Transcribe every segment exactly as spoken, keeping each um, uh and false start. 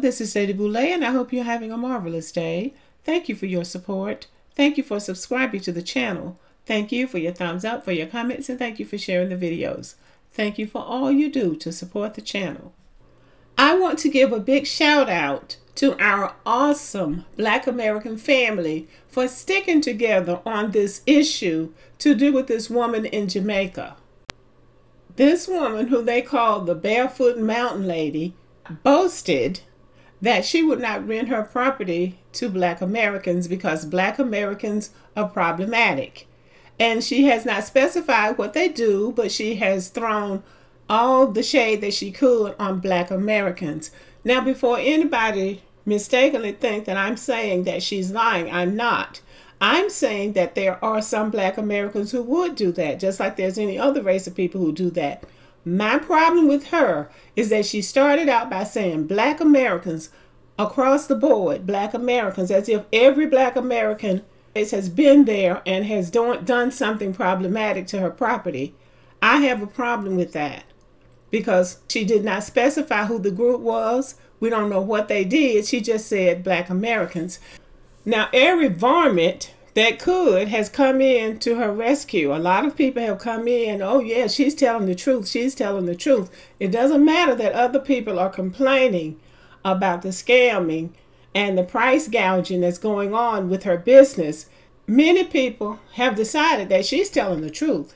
this is Lady Boulay, and I hope you're having a marvelous day. Thank you for your support. Thank you for subscribing to the channel. Thank you for your thumbs up, for your comments, and thank you for sharing the videos. Thank you for all you do to support the channel. I want to give a big shout out to our awesome Black American family for sticking together on this issue to do with this woman in Jamaica. This woman, who they call the Barefoot Mountain Lady, boasted that she would not rent her property to Black Americans because Black Americans are problematic. And she has not specified what they do, but she has thrown all the shade that she could on Black Americans. Now, before anybody mistakenly think that I'm saying that she's lying, I'm not. I'm saying that there are some Black Americans who would do that, just like there's any other race of people who do that. My problem with her is that she started out by saying Black Americans across the board, Black Americans, as if every Black American has been there and has done, done something problematic to her property. I have a problem with that because she did not specify who the group was. We don't know what they did. She just said Black Americans. Now, every varmint that could has come in to her rescue. A lot of people have come in, oh yeah, she's telling the truth, she's telling the truth. It doesn't matter that other people are complaining about the scamming and the price gouging that's going on with her business. Many people have decided that she's telling the truth.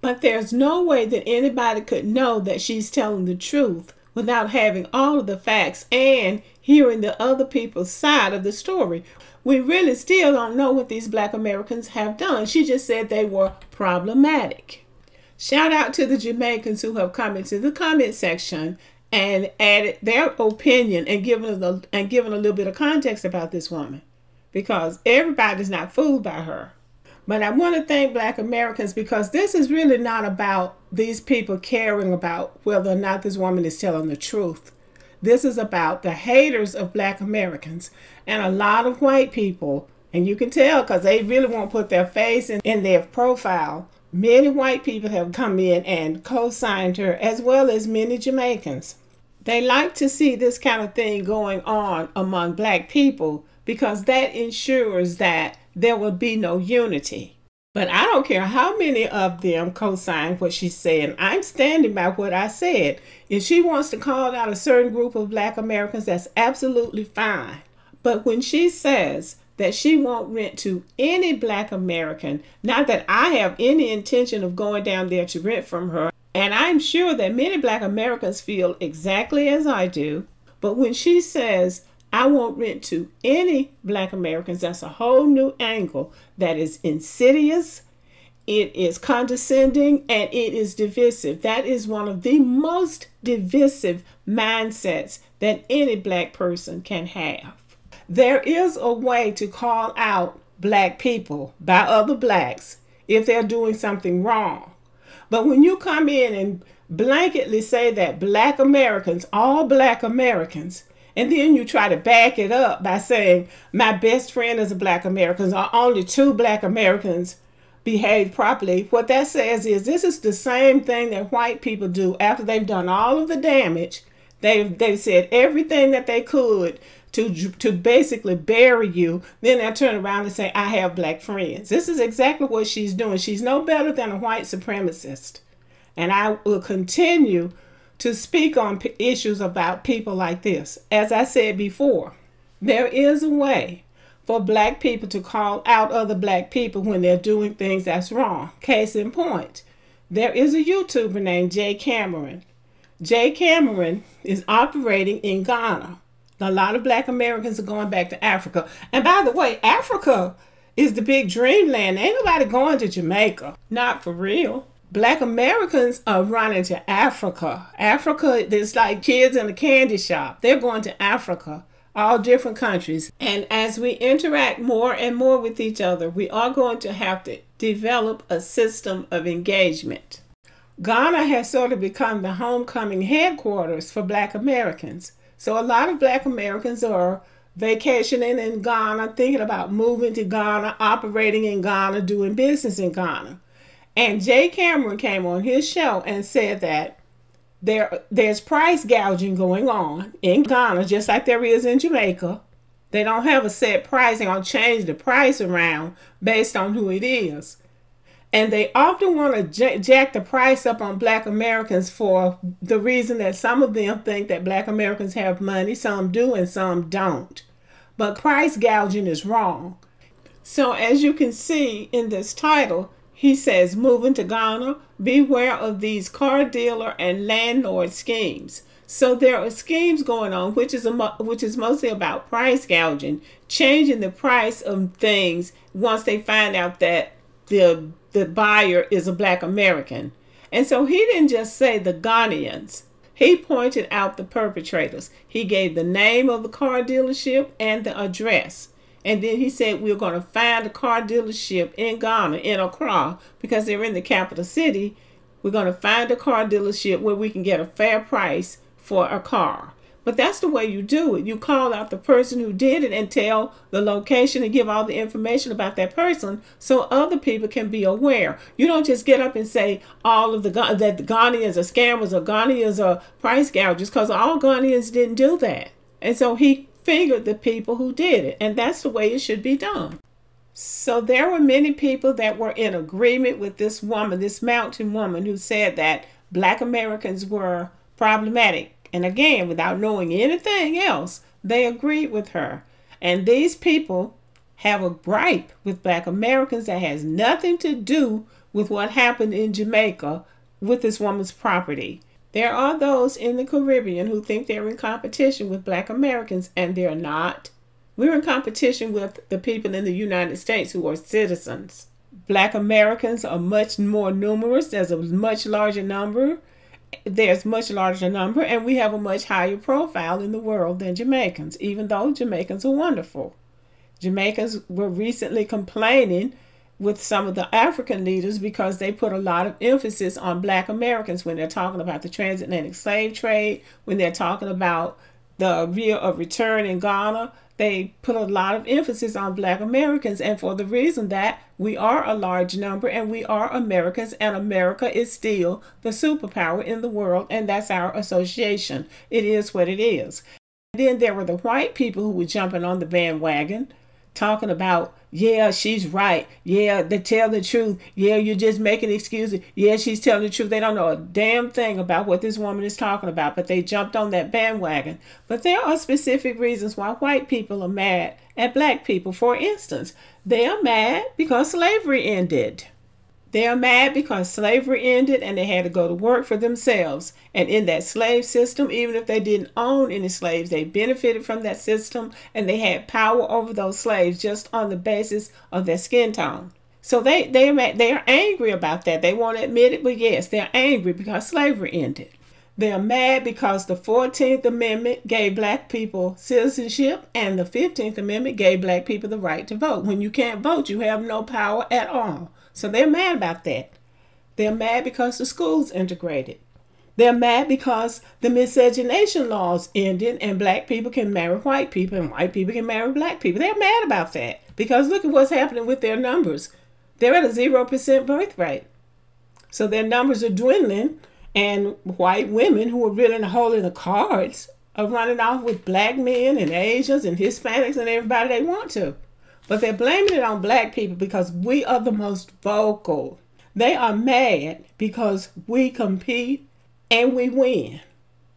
But there's no way that anybody could know that she's telling the truth without having all of the facts and hearing the other people's side of the story. We really still don't know what these Black Americans have done. She just said they were problematic. Shout out to the Jamaicans who have come into the comment section and added their opinion and given a, and given a little bit of context about this woman, because everybody's not fooled by her. But I want to thank Black Americans, because this is really not about these people caring about whether or not this woman is telling the truth. This is about the haters of Black Americans and a lot of white people. And you can tell, because they really won't put their face in, in their profile. Many white people have come in and co-signed her, as well as many Jamaicans. They like to see this kind of thing going on among Black people because that ensures that there will be no unity. But I don't care how many of them co-signed what she said. I'm standing by what I said. If she wants to call out a certain group of Black Americans, that's absolutely fine. But when she says that she won't rent to any Black American, not that I have any intention of going down there to rent from her, and I'm sure that many Black Americans feel exactly as I do, but when she says, I won't rent to any Black Americans, that's a whole new angle that is insidious, it is condescending, and it is divisive. That is one of the most divisive mindsets that any Black person can have. There is a way to call out Black people by other Blacks if they're doing something wrong. But when you come in and blanketly say that Black Americans, all Black Americans, and then you try to back it up by saying, my best friend is a Black American, or only two Black Americans behave properly. What that says is this is the same thing that white people do after they've done all of the damage. They've, they've said everything that they could to, to basically bury you. Then they turn around and say, I have Black friends. This is exactly what she's doing. She's no better than a white supremacist. And I will continue to speak on issues about people like this. As I said before, there is a way for Black people to call out other Black people when they're doing things that's wrong. Case in point, there is a YouTuber named Jay Cameron. Jay Cameron is operating in Ghana. A lot of Black Americans are going back to Africa. And by the way, Africa is the big dreamland. Ain't nobody going to Jamaica. Not for real. Black Americans are running to Africa. Africa, it's like kids in a candy shop. They're going to Africa, all different countries. And as we interact more and more with each other, we are going to have to develop a system of engagement. Ghana has sort of become the homecoming headquarters for Black Americans. So a lot of Black Americans are vacationing in Ghana, thinking about moving to Ghana, operating in Ghana, doing business in Ghana. And Jay Cameron came on his show and said that there there's price gouging going on in Ghana, just like there is in Jamaica. They don't have a set price. They're going to change the price around based on who it is. And they often want to jack the price up on Black Americans for the reason that some of them think that Black Americans have money, some do and some don't. But price gouging is wrong. So as you can see in this title, he says, moving to Ghana, beware of these car dealer and landlord schemes. So there are schemes going on, which is, a, which is mostly about price gouging, changing the price of things once they find out that the, the buyer is a Black American. And so he didn't just say the Ghanaians. He pointed out the perpetrators. He gave the name of the car dealership and the address. And then he said, we're going to find a car dealership in Ghana, in Accra, because they're in the capital city. We're going to find a car dealership where we can get a fair price for a car. But that's the way you do it. You call out the person who did it and tell the location and give all the information about that person so other people can be aware. You don't just get up and say all of the that the Ghanaians are scammers or Ghanaians are price gougers, because all Ghanaians didn't do that. And so he fingered the people who did it, and that's the way it should be done. So there were many people that were in agreement with this woman, this mountain woman, who said that Black Americans were problematic. And again, without knowing anything else, they agreed with her. And these people have a gripe with Black Americans that has nothing to do with what happened in Jamaica with this woman's property. There are those in the Caribbean who think they're in competition with Black Americans, and they're not. We're in competition with the people in the United States who are citizens. Black Americans are much more numerous. There's a much larger number. There's much larger number, and we have a much higher profile in the world than Jamaicans, even though Jamaicans are wonderful. Jamaicans were recently complaining with some of the African leaders because they put a lot of emphasis on Black Americans when they're talking about the transatlantic slave trade, when they're talking about the year of return in Ghana. They put a lot of emphasis on Black Americans, and for the reason that we are a large number and we are Americans, and America is still the superpower in the world, and that's our association. It is what it is. And then there were the white people who were jumping on the bandwagon, talking about, yeah, she's right. Yeah, they tell the truth. Yeah, you're just making excuses. Yeah, she's telling the truth. They don't know a damn thing about what this woman is talking about, but they jumped on that bandwagon. But there are specific reasons why white people are mad at Black people. For instance, they are mad because slavery ended. They are mad because slavery ended and they had to go to work for themselves. And in that slave system, even if they didn't own any slaves, they benefited from that system and they had power over those slaves just on the basis of their skin tone. So they, they, are, mad, they are angry about that. They won't admit it, but yes, they're angry because slavery ended. They're mad because the fourteenth amendment gave Black people citizenship and the fifteenth amendment gave Black people the right to vote. When you can't vote, you have no power at all. So they're mad about that. They're mad because the schools integrated. They're mad because the miscegenation laws ended and Black people can marry white people and white people can marry Black people. They're mad about that because look at what's happening with their numbers. They're at a zero percent birth rate. So their numbers are dwindling. And white women who are really holding the cards are running off with Black men and Asians and Hispanics and everybody they want to. But they're blaming it on Black people because we are the most vocal. They are mad because we compete and we win.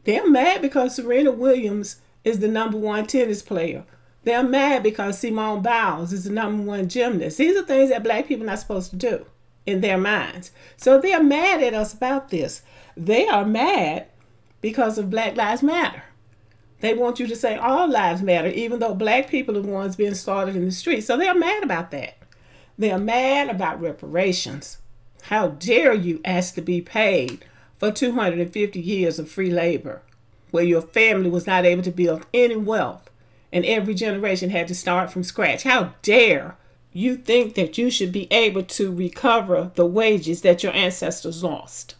They're mad because Serena Williams is the number one tennis player. They're mad because Simone Biles is the number one gymnast. These are things that Black people are not supposed to do in their minds. So they're mad at us about this. They are mad because of Black Lives Matter. They want you to say all lives matter, even though Black people are the ones being slaughtered in the streets. So they're mad about that. They're mad about reparations. How dare you ask to be paid for two hundred fifty years of free labor, where your family was not able to build any wealth and every generation had to start from scratch. How dare you think that you should be able to recover the wages that your ancestors lost.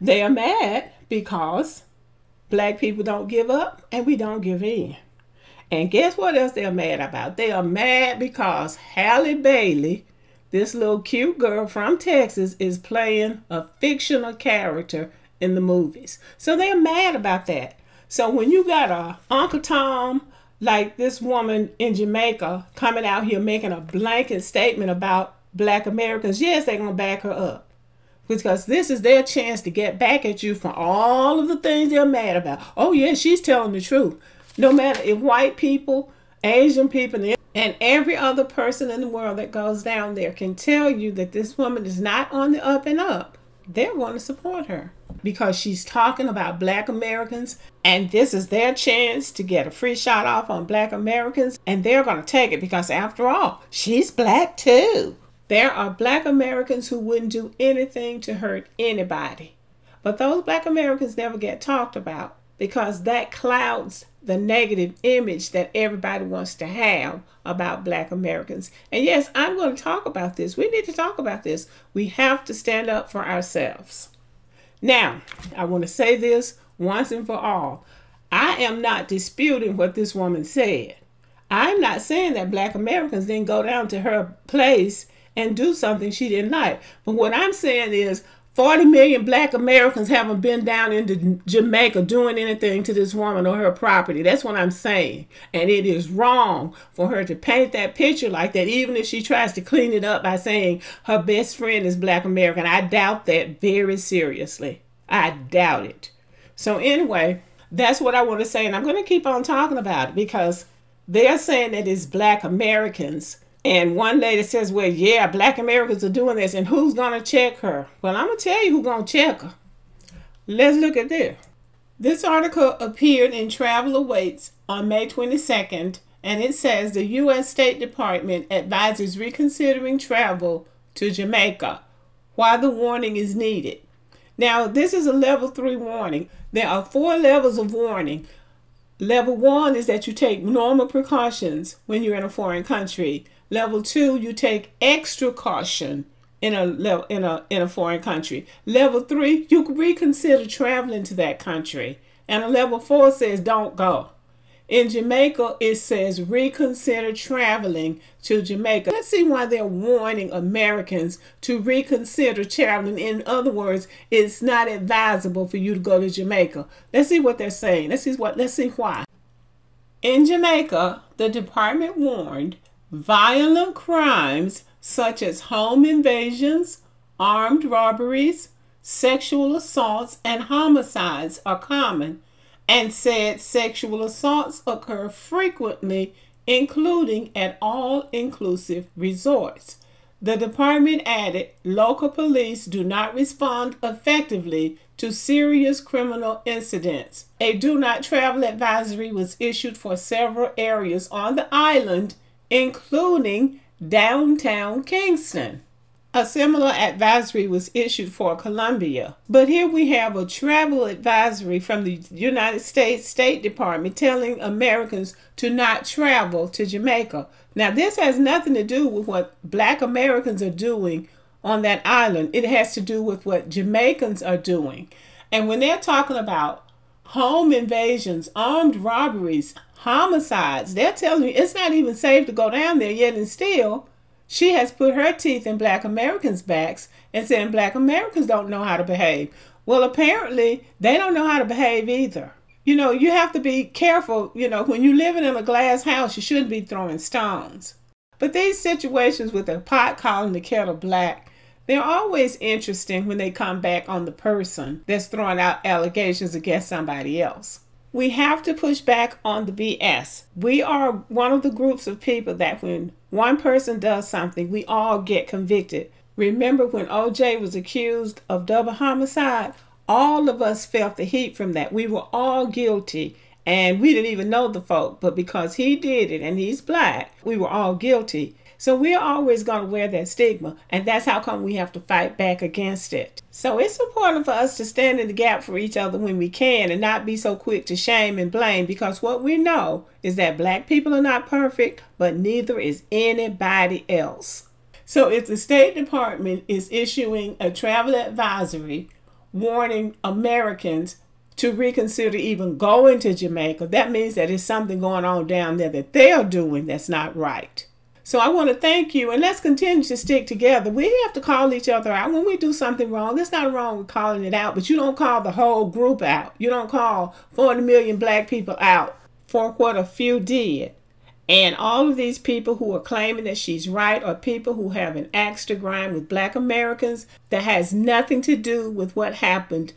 They are mad because Black people don't give up and we don't give in. And guess what else they're mad about? They are mad because Halle Bailey, this little cute girl from Texas, is playing a fictional character in the movies. So they're mad about that. So when you got a Uncle Tom like this woman in Jamaica coming out here making a blanket statement about Black Americans, yes, they're going to back her up. Because this is their chance to get back at you for all of the things they're mad about. Oh, yeah, she's telling the truth. No matter if white people, Asian people, and every other person in the world that goes down there can tell you that this woman is not on the up and up, they're going to support her. Because she's talking about Black Americans, and this is their chance to get a free shot off on Black Americans, and they're going to take it because, after all, she's Black too. There are Black Americans who wouldn't do anything to hurt anybody. But those Black Americans never get talked about because that clouds the negative image that everybody wants to have about Black Americans. And yes, I'm going to talk about this. We need to talk about this. We have to stand up for ourselves. Now, I want to say this once and for all. I am not disputing what this woman said. I'm not saying that Black Americans didn't go down to her place and do something she didn't like. But what I'm saying is forty million Black Americans haven't been down into Jamaica doing anything to this woman or her property. That's what I'm saying. And it is wrong for her to paint that picture like that, even if she tries to clean it up by saying her best friend is Black American. I doubt that very seriously. I doubt it. So anyway, that's what I want to say. And I'm going to keep on talking about it because they're saying that it's Black Americans. And one lady says, well, yeah, Black Americans are doing this. And who's going to check her? Well, I'm going to tell you who's going to check her. Let's look at this. This article appeared in Travel Awaits on May twenty-second. And it says the U S State Department advises reconsidering travel to Jamaica. Why the warning is needed. Now, this is a level three warning. There are four levels of warning. Level one is that you take normal precautions when you're in a foreign country. Level two, you take extra caution in a level in a in a foreign country. Level three, you reconsider traveling to that country. And a level four says don't go. In Jamaica, it says reconsider traveling to Jamaica. Let's see why they're warning Americans to reconsider traveling. In other words, it's not advisable for you to go to Jamaica. Let's see what they're saying. Let's see what. Let's see why. In Jamaica, the department warned violent crimes such as home invasions, armed robberies, sexual assaults, and homicides are common, and said sexual assaults occur frequently, including at all-inclusive resorts. The department added, local police do not respond effectively to serious criminal incidents. A do not travel advisory was issued for several areas on the island, including downtown Kingston. A similar advisory was issued for Colombia. But here we have a travel advisory from the United States State Department telling Americans to not travel to Jamaica. Now, this has nothing to do with what Black Americans are doing on that island. It has to do with what Jamaicans are doing. And when they're talking about home invasions, armed robberies, homicides, they're telling you it's not even safe to go down there, yet and still she has put her teeth in Black Americans' backs and saying Black Americans don't know how to behave. Well, apparently they don't know how to behave either. You know, you have to be careful. You know, when you're living in a glass house, you shouldn't be throwing stones. But these situations with the pot calling the kettle black, they're always interesting when they come back on the person that's throwing out allegations against somebody else. We have to push back on the B S. We are one of the groups of people that when one person does something, we all get convicted. Remember when O J was accused of double homicide? All of us felt the heat from that. We were all guilty and we didn't even know the folk, but because he did it and he's Black, we were all guilty. So we're always going to wear that stigma, and that's how come we have to fight back against it. So it's important for us to stand in the gap for each other when we can and not be so quick to shame and blame, because what we know is that Black people are not perfect, but neither is anybody else. So if the State Department is issuing a travel advisory warning Americans to reconsider even going to Jamaica, that means that there's something going on down there that they're doing that's not right. So I want to thank you, and let's continue to stick together. We have to call each other out. When we do something wrong, it's not wrong with calling it out, but you don't call the whole group out. You don't call forty million black people out for what a few did. And all of these people who are claiming that she's right are people who have an axe to grind with black Americans that has nothing to do with what happened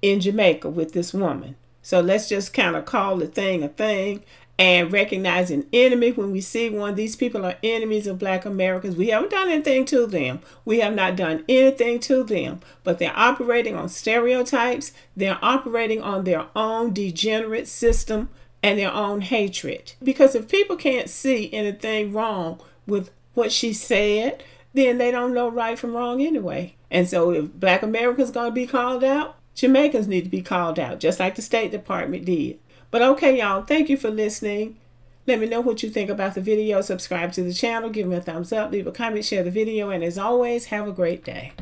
in Jamaica with this woman. So let's just kind of call the thing a thing and recognize an enemy when we see one. These people are enemies of black Americans. We haven't done anything to them. We have not done anything to them. But they're operating on stereotypes. They're operating on their own degenerate system and their own hatred. Because if people can't see anything wrong with what she said, then they don't know right from wrong anyway. And so if black Americans are going to be called out, Jamaicans need to be called out, just like the State Department did. But okay, y'all, thank you for listening. Let me know what you think about the video. Subscribe to the channel, give me a thumbs up, leave a comment, share the video, and as always, have a great day.